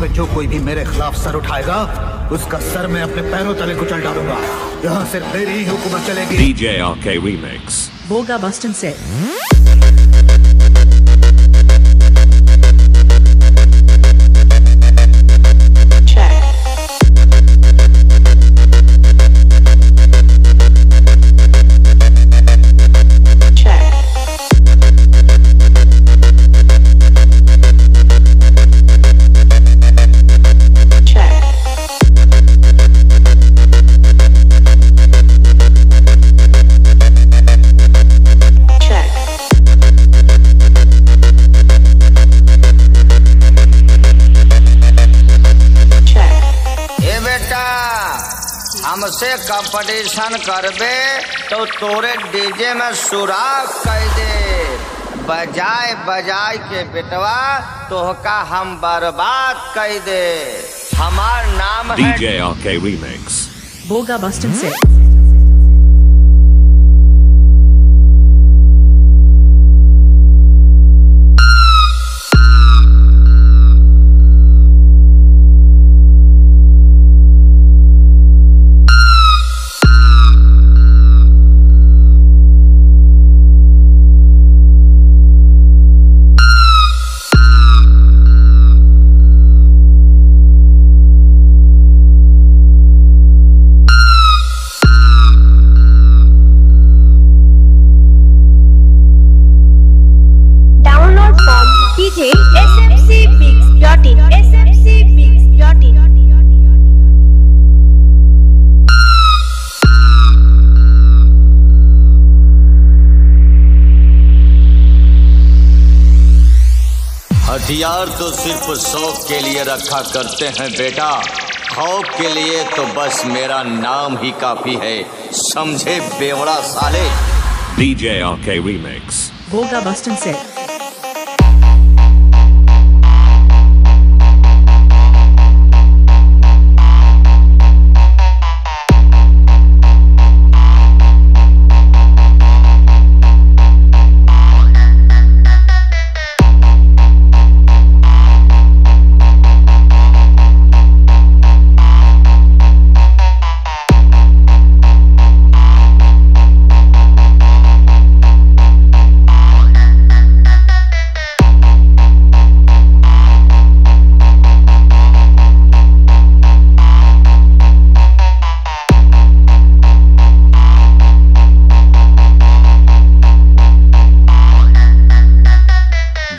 पे जो कोई भी मेरे खिलाफ सर उठाएगा उसका सर मैं अपने पैरों तले कुचल डालूंगा। यहाँ से मेरी ही हुकूमत चलेगी। DJ RK Remix, गोगा बस्टन से। हमसे कंपटीशन करबे तो तोरे डीजे में सुराग कर दे। बजाय बजाय के बेटवा तोहका हम बर्बाद कर दे। हमार नाम है DJ RK Remix, गोगा बस्टन से। हथियार तो सिर्फ शौक के लिए रखा करते हैं बेटा, खौफ के लिए तो बस मेरा नाम ही काफी है, समझे बेवड़ा साले। DJ RK Remix, गोगा बस्टन से।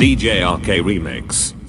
DJ RK Remix।